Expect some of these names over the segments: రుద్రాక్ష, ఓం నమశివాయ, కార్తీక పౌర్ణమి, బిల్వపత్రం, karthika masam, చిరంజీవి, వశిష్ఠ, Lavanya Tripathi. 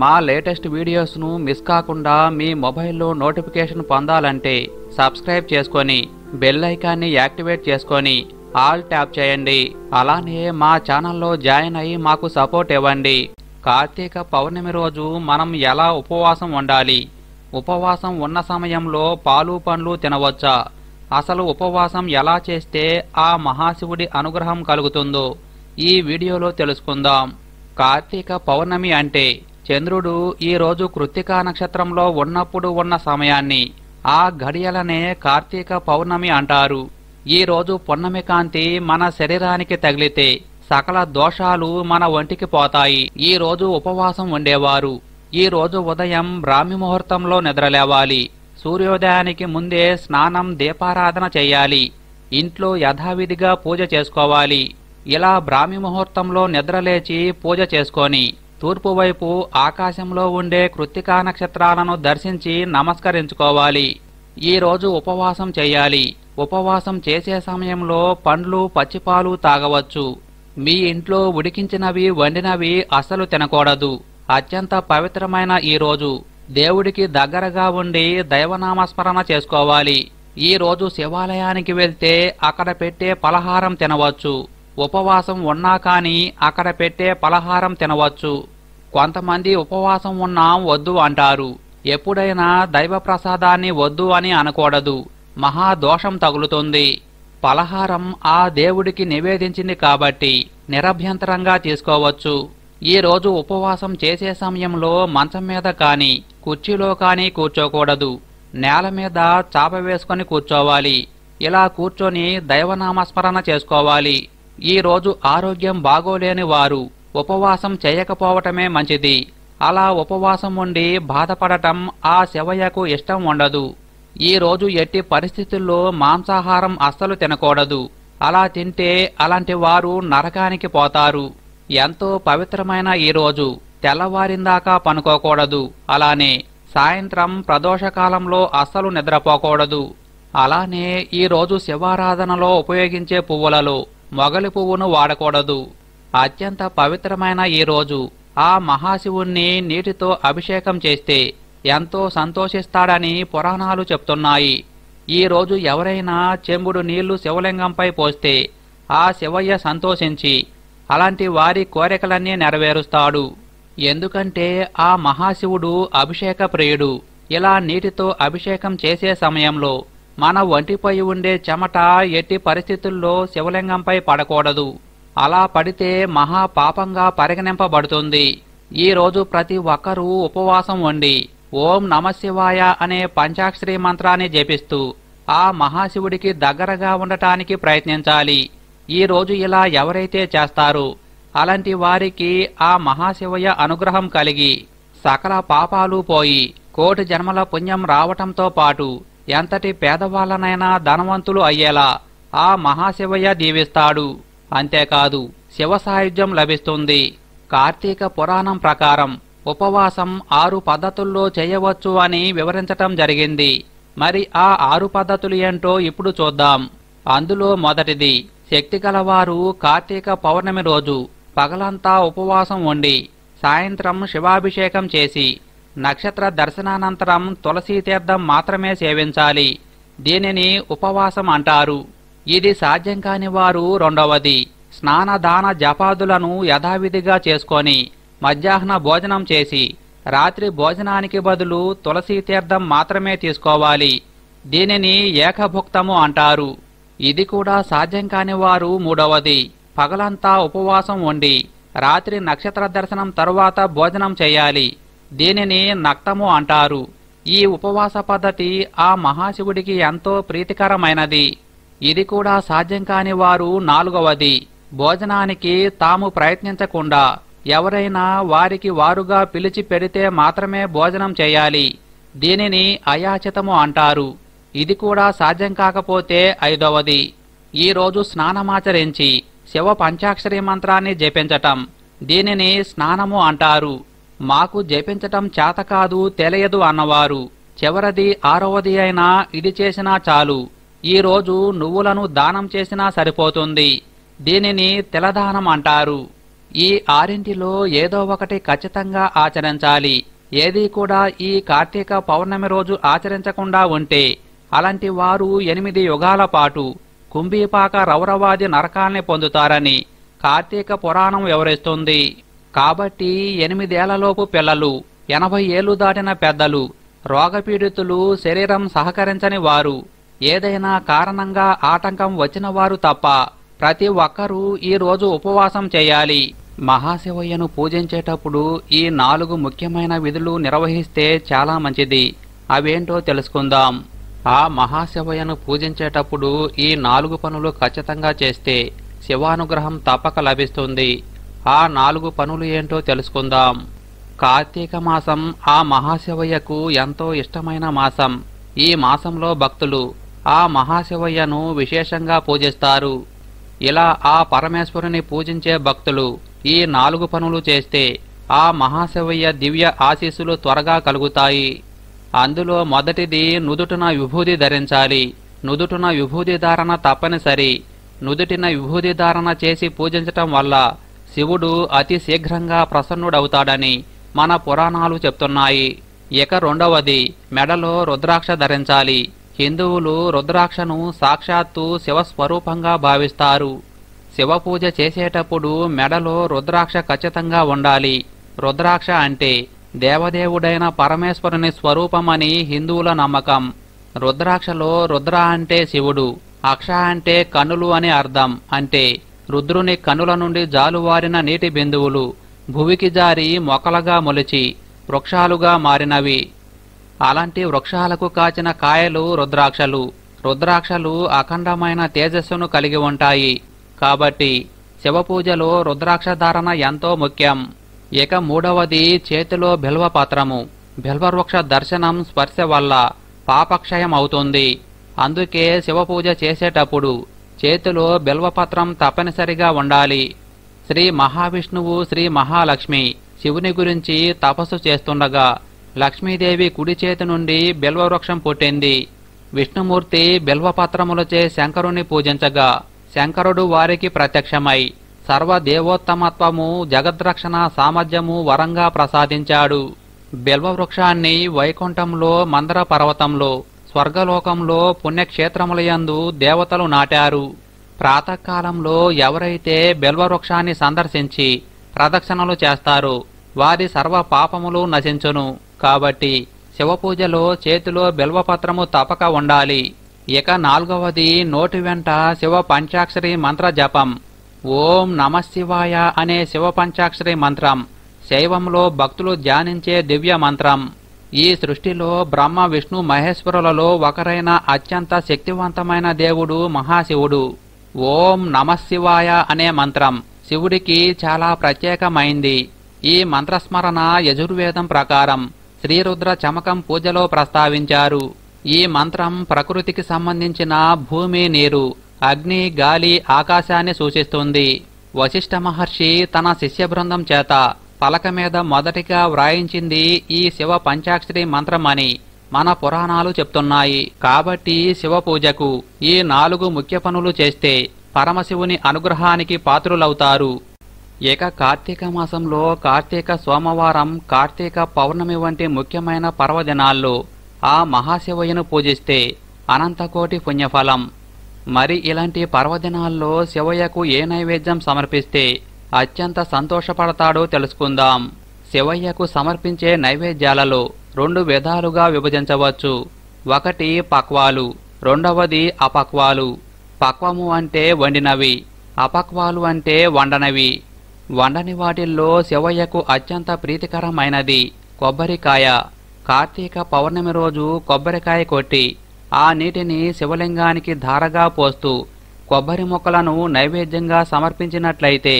మా latest videos ను miss కాకుండా మీ మొబైల్ లో నోటిఫికేషన్ పొందాలంటే సబ్స్క్రైబ్ చేసుకొని బెల్ ఐకాన్ ని యాక్టివేట్ చేసుకొని ఆల్ ట్యాప్ చేయండి। అలానే మా ఛానల్ లో జాయిన్ అయ్యి మాకు సపోర్ట్ ఇవ్వండి। కార్తీక పౌర్ణమి రోజు మనం ఎలా ఉపవాసం ఉండాలి, ఉపవాసం ఉన్న సమయంలో పాలు పండ్లు తినవచ్చా, అసలు ఉపవాసం ఎలా చేస్తే ఆ మహాశివుడి అనుగ్రహం కలుగుతుందో ఈ వీడియోలో తెలుసుకుందాం। కార్తీక పౌర్ణమి అంటే చంద్రుడు ఈ రోజు కృత్తికా నక్షత్రంలో ఉన్నప్పుడు ఉన్న సమయాన్ని, ఆ గడియలనే కార్తీక పౌర్ణమి అంటారు। ఈ రోజు పౌర్ణమి కాంతి మన శరీరానికి తగిలితే సకల దోషాలు మన ఒంటికి పోతాయి। ఈ రోజు ఉపవాసం ఉండేవారు ఈ రోజు ఉదయం బ్రాహ్మి ముహూర్తంలో నిద్రలేవాలి, సూర్యోదయానికి ముందే స్నానం దీపారాధన చేయాలి, ఇంట్లో యథావిధిగా పూజ చేసుకోవాలి। ఇలా బ్రాహ్మి ముహూర్తంలో నిద్రలేచి పూజ చేసుకొని తూర్పు వైపు ఆకాశంలో ఉండే కృత్తికా నక్షత్రాలను దర్శించి నమస్కరించుకోవాలి। ఈ రోజు ఉపవాసం చేయాలి। ఉపవాసం చేసే సమయంలో పండ్లు పచ్చిపాలు తాగవచ్చు। మీ ఇంట్లో ఉడికించినవి వండినవి అసలు తినకూడదు। అత్యంత పవిత్రమైన ఈ రోజు దేవుడికి దగ్గరగా ఉండి దైవనామస్మరణ చేసుకోవాలి। ఈ రోజు శివాలయానికి వెళ్తే అక్కడ పెట్టే పలహారం తినవచ్చు। ఉపవాసం ఉన్నా కానీ అక్కడ పెట్టే పలహారం తినవచ్చు। కొంతమంది ఉపవాసం ఉన్నా వద్దు అంటారు। ఎప్పుడైనా దైవ ప్రసాదాన్ని వద్దు అని అనకూడదు, మహాదోషం తగులుతుంది। పలహారం ఆ దేవుడికి నివేదించింది కాబట్టి నిరభ్యంతరంగా తీసుకోవచ్చు। ఈ రోజు ఉపవాసం చేసే సమయంలో మంచం మీద కానీ కుర్చీలో కానీ కూర్చోకూడదు, నేల మీద చాప వేసుకొని కూర్చోవాలి। ఇలా కూర్చొని దైవనామస్మరణ చేసుకోవాలి। ఈ రోజు ఆరోగ్యం బాగోలేని వారు ఉపవాసం చేయకపోవటమే మంచిది। అలా ఉపవాసం ఉండి బాధపడటం ఆ శివయ్యకు ఇష్టం ఉండదు। ఈ రోజు ఎట్టి పరిస్థితుల్లో మాంసాహారం అస్సలు తినకూడదు, అలా తింటే అలాంటి వారు నరకానికి పోతారు। ఎంతో పవిత్రమైన ఈ రోజు తెల్లవారిందాకా పనుకోకూడదు, అలానే సాయంత్రం ప్రదోషకాలంలో అస్సలు నిద్రపోకూడదు। అలానే ఈ రోజు శివారాధనలో ఉపయోగించే పువ్వులలో మొగలి పువ్వును వాడకూడదు। అత్యంత పవిత్రమైన ఈ రోజు ఆ మహాశివుణ్ణి నీటితో అభిషేకం చేస్తే ఎంతో సంతోషిస్తాడని పురాణాలు చెప్తున్నాయి। ఈ రోజు ఎవరైనా చెంబుడు నీళ్లు శివలింగంపై పోస్తే ఆ శివయ్య సంతోషించి అలాంటి వారి కోరికలన్నీ నెరవేరుస్తాడు। ఎందుకంటే ఆ మహాశివుడు అభిషేక ప్రియుడు। ఇలా నీటితో అభిషేకం చేసే సమయంలో మన ఒంటిపై ఉండే చెమట ఎట్టి పరిస్థితుల్లో శివలింగంపై పడకూడదు, అలా పడితే మహాపాపంగా పరిగణింపబడుతుంది। ఈ రోజు ప్రతి ఒక్కరూ ఉపవాసం ఉండి ఓం నమశివాయ అనే పంచాక్షరి మంత్రాన్ని జపిస్తూ ఆ మహాశివుడికి దగ్గరగా ఉండటానికి ప్రయత్నించాలి। ఈ రోజు ఇలా ఎవరైతే చేస్తారో అలాంటి వారికి ఆ మహాశివయ్య అనుగ్రహం కలిగి సకల పాపాలు పోయి కోటి జన్మల పుణ్యం రావటంతో పాటు ఎంతటి పేదవాళ్ళనైనా ధనవంతులు అయ్యేలా ఆ మహాశివయ్య దీవిస్తాడు। అంతేకాదు శివ సాయుధ్యం లభిస్తుంది। కార్తీక పురాణం ప్రకారం ఉపవాసం 6 పద్ధతుల్లో చేయవచ్చు అని వివరించటం జరిగింది। మరి ఆ 6 పద్ధతులు ఏంటో ఇప్పుడు చూద్దాం। అందులో మొదటిది, శక్తి గలవారు కార్తీక పౌర్ణమి రోజు పగలంతా ఉపవాసం ఉండి సాయంత్రం శివాభిషేకం చేసి నక్షత్ర దర్శనానంతరం తులసీ తీర్థం మాత్రమే సేవించాలి। దీనిని ఉపవాసం అంటారు। ఇది సాధ్యం కాని వారు రెండవది, స్నాన దాన జపాదులను యథావిధిగా చేసుకొని మధ్యాహ్న భోజనం చేసి రాత్రి భోజనానికి బదులు తులసీ తీర్థం మాత్రమే తీసుకోవాలి। దీనిని ఏకభుక్తము అంటారు। ఇది కూడా సాధ్యం కాని వారు మూడవది, పగలంతా ఉపవాసం ఉండి రాత్రి నక్షత్ర దర్శనం తరువాత భోజనం చేయాలి। దీనిని నక్తము అంటారు। ఈ ఉపవాస పద్ధతి ఆ మహాశివుడికి ఎంతో ప్రీతికరమైనది। ఇది కూడా సాధ్యం కాని వారు నాలుగవది, భోజనానికి తాము ప్రయత్నించకుండా ఎవరైనా వారికి వారుగా పిలిచి పెడితే మాత్రమే భోజనం చేయాలి। దీనిని అయాచితము అంటారు। ఇది కూడా సాధ్యం కాకపోతే ఐదవది, ఈ రోజు స్నానమాచరించి శివ పంచాక్షరి మంత్రాన్ని జపించటం, దీనిని స్నానము అంటారు। మాకు జపించటం చేతకాదు తెలియదు అన్నవారు చివరిది ఆరవది అయినా ఇది చేసినా చాలు, ఈ రోజు నువ్వులను దానం చేసినా సరిపోతుంది। దీనిని తిలదానం అంటారు। ఆరింటిలో ఏదో ఒకటి ఖచ్చితంగా ఆచరించాలి। ఏది కూడా ఈ కార్తీక పౌర్ణమి రోజు ఆచరించకుండా ఉంటే అలాంటి వారు 8 యుగాల పాటు కుంభీపాక రౌరవాది నరకాన్ని పొందుతారని కార్తీక పురాణం వివరిస్తుంది। కాబట్టి 8 ఏళ్లలోపు పిల్లలు, 80 ఏళ్లు దాటిన పెద్దలు, రోగపీడితులు, శరీరం సహకరించని వారు, ఏదైనా కారణంగా ఆటంకం వచ్చిన వారు తప్ప ప్రతి ఒక్కరూ ఈ రోజు ఉపవాసం చేయాలి। మహాశివయ్యను పూజించేటప్పుడు ఈ 4 ముఖ్యమైన విధులు నిర్వహిస్తే చాలా మంచిది। అవేంటో తెలుసుకుందాం। ఆ మహాశివయ్యను పూజించేటప్పుడు ఈ 4 పనులు ఖచ్చితంగా చేస్తే శివానుగ్రహం తప్పక లభిస్తుంది। ఆ 4 పనులు ఏంటో తెలుసుకుందాం। కార్తీక మాసం ఆ మహాశివయ్యకు ఎంతో ఇష్టమైన మాసం। ఈ మాసంలో భక్తులు ఆ మహాశివయ్యను విశేషంగా పూజిస్తారు। ఇలా ఆ పరమేశ్వరుని పూజించే భక్తులు ఈ 4 పనులు చేస్తే ఆ మహాశివయ్య దివ్య ఆశీస్సులు త్వరగా కలుగుతాయి। అందులో మొదటిది నుదుటిన విభూది ధరించాలి। నుదుటిన విభూది ధారణ తప్పనిసరి। నుదుటిన విభూది ధారణ చేసి పూజించటం వల్ల శివుడు అతి శీఘ్రంగా ప్రసన్నుడవుతాడని మన పురాణాలు చెప్తున్నాయి। ఇక రెండవది మెడలో రుద్రాక్ష ధరించాలి। హిందువులు రుద్రాక్షను సాక్షాత్తు శివస్వరూపంగా భావిస్తారు। శివపూజ చేసేటప్పుడు మెడలో రుద్రాక్ష ఖచ్చితంగా ఉండాలి। రుద్రాక్ష అంటే దేవదేవుడైన పరమేశ్వరుని స్వరూపమని హిందువుల నమ్మకం। రుద్రాక్షలో రుద్ర అంటే శివుడు, అక్ష అంటే కనులు అని అర్థం। అంటే రుద్రుని కనుల నుండి జాలువారిన నీటి బిందువులు భూమికి జారి మొక్కలుగా మొలిచి వృక్షాలుగా మారినవి। అలాంటి వృక్షాలకు కాచిన కాయలు రుద్రాక్షలు। రుద్రాక్షలు అఖండమైన తేజస్సును కలిగి ఉంటాయి। కాబట్టి శివపూజలో రుద్రాక్ష ధారణ ఎంతో ముఖ్యం। ఇక మూడవది చేతిలో బిల్వ పత్రము। బిల్వవృక్ష దర్శనం, స్పర్శ వల్ల పాపక్షయం అవుతుంది। అందుకే శివపూజ చేసేటప్పుడు చేతిలో బిల్వపత్రం తప్పనిసరిగా ఉండాలి। శ్రీ మహావిష్ణువు, శ్రీ మహాలక్ష్మి శివుని గురించి తపస్సు చేస్తుండగా లక్ష్మీదేవి కుడి చేతి నుండి బిల్వవృక్షం పుట్టింది। విష్ణుమూర్తి బిల్వపత్రములచే శంకరుని పూజించగా శంకరుడు వారికి ప్రత్యక్షమై సర్వదేవోత్తమత్వము, జగద్రక్షణ సామర్థ్యము వరంగా ప్రసాదించాడు। బిల్వవృక్షాన్ని వైకుంఠంలో, మందర పర్వతంలో, స్వర్గలోకంలో పుణ్యక్షేత్రములయందు దేవతలు నాటారు। ప్రాతకాలంలో ఎవరైతే బిల్వవృక్షాన్ని సందర్శించి ప్రదక్షిణలు చేస్తారో వారి సర్వ పాపములు నశించును। కాబట్టి శివపూజలో చేతిలో బిల్వపత్రము తప్పక ఉండాలి। ఇక నాలుగవది నోటి వెంట శివ పంచాక్షరి మంత్ర జపం। ఓం నమశివాయ అనే శివ పంచాక్షరి మంత్రం శైవంలో భక్తులు ధ్యానించే దివ్య మంత్రం। ఈ సృష్టిలో బ్రహ్మ, విష్ణు, మహేశ్వరులలో ఒకరైన అత్యంత శక్తివంతమైన దేవుడు మహాశివుడు। ఓం నమశివాయ అనే మంత్రం శివుడికి చాలా ప్రత్యేకమైంది। ఈ మంత్రస్మరణ యజుర్వేదం ప్రకారం శ్రీరుద్ర చమకం పూజలో ప్రస్తావించారు। ఈ మంత్రం ప్రకృతికి సంబంధించిన భూమి, నీరు, అగ్ని, గాలి, ఆకాశాన్ని సూచిస్తుంది। వశిష్ఠ మహర్షి తన శిష్య బృందం చేత పలక మీద మొదటిగా వ్రాయించింది ఈ శివ పంచాక్షరి మంత్రమని మన పురాణాలు చెప్తున్నాయి। కాబట్టి శివపూజకు ఈ 4 ముఖ్య పనులు చేస్తే పరమశివుని అనుగ్రహానికి పాత్రులవుతారు। ఇక కార్తీక మాసంలో కార్తీక సోమవారం, కార్తీక పౌర్ణమి వంటి ముఖ్యమైన పర్వదినాల్లో ఆ మహాశివయ్యను పూజిస్తే అనంతకోటి పుణ్యఫలం। మరి ఇలాంటి పర్వదినాల్లో శివయ్యకు ఏ నైవేద్యం సమర్పిస్తే అత్యంత సంతోషపడతాడో తెలుసుకుందాం। శివయ్యకు సమర్పించే నైవేద్యాలలో 2 విధాలుగా విభజించవచ్చు। ఒకటి పక్వాలు, రెండవది అపక్వాలు। పక్వము అంటే వండినవి, అపక్వాలు అంటే వండనవి। వండని వాటిల్లో శివయ్యకు అత్యంత ప్రీతికరమైనది కొబ్బరికాయ। కార్తీక పౌర్ణమి రోజు కొబ్బరికాయ కొట్టి ఆ నీటిని శివలింగానికి ధారగా పోస్తూ కొబ్బరి మొక్కలను నైవేద్యంగా సమర్పించినట్లయితే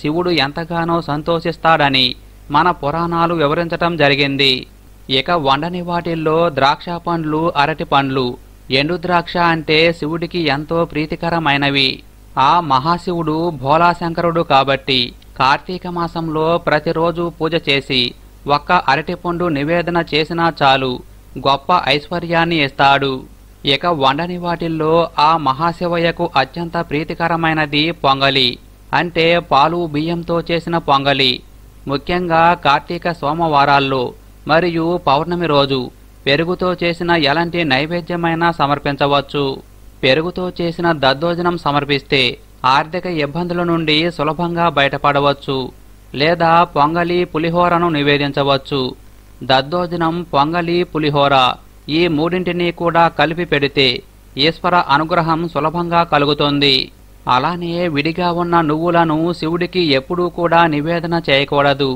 శివుడు ఎంతగానో సంతోషిస్తాడని మన పురాణాలు వివరించటం జరిగింది। ఇక వండని వాటిల్లో ద్రాక్ష పండ్లు, అరటి పండ్లు, ఎండు ద్రాక్ష అంటే శివుడికి ఎంతో ప్రీతికరమైనవి। ఆ మహాశివుడు భోలాశంకరుడు కాబట్టి కార్తీక మాసంలో ప్రతిరోజు పూజ చేసి ఒక్క అరటి పండు నివేదన చేసినా చాలు గొప్ప ఐశ్వర్యాన్ని ఇస్తాడు। ఇక వండని వాటిల్లో ఆ మహాశివయ్యకు అత్యంత ప్రీతికరమైనది పొంగలి। అంటే పాలు బియ్యంతో చేసిన పొంగలి ముఖ్యంగా కార్తీక సోమవారాల్లో మరియు పౌర్ణమి రోజు పెరుగుతో చేసిన ఎలాంటి నైవేద్యమైనా సమర్పించవచ్చు। పెరుగుతో చేసిన దద్దోజనం సమర్పిస్తే ఆర్థిక ఇబ్బందుల నుండి సులభంగా బయటపడవచ్చు లేదా పొంగలి పులిహోరను నివేదించవచ్చు। దద్దోజనం పొంగలి పులిహోర ఈ మూడింటిని కూడా కలిపి పెడితే ఈశ్వర అనుగ్రహం సులభంగా కలుగుతుంది। అలానే విడిగా ఉన్న నువ్వులను శివుడికి ఎప్పుడూ కూడా నివేదన చేయకూడదు।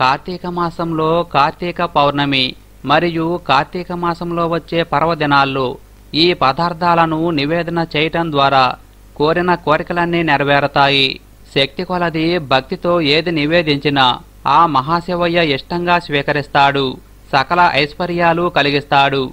కార్తీక మాసంలో కార్తీక పౌర్ణమి మరియు కార్తీక మాసంలో వచ్చే పర్వదినాల్లో ఈ పదార్థాలను నివేదన చేయటం ద్వారా కోరిన కోరికలన్నీ నెరవేరతాయి। శక్తి కొలది భక్తితో ఏది నివేదించినా ఆ మహాశివయ్య ఇష్టంగా స్వీకరిస్తాడు, సకల ఐశ్వర్యాలు కలిగిస్తాడు।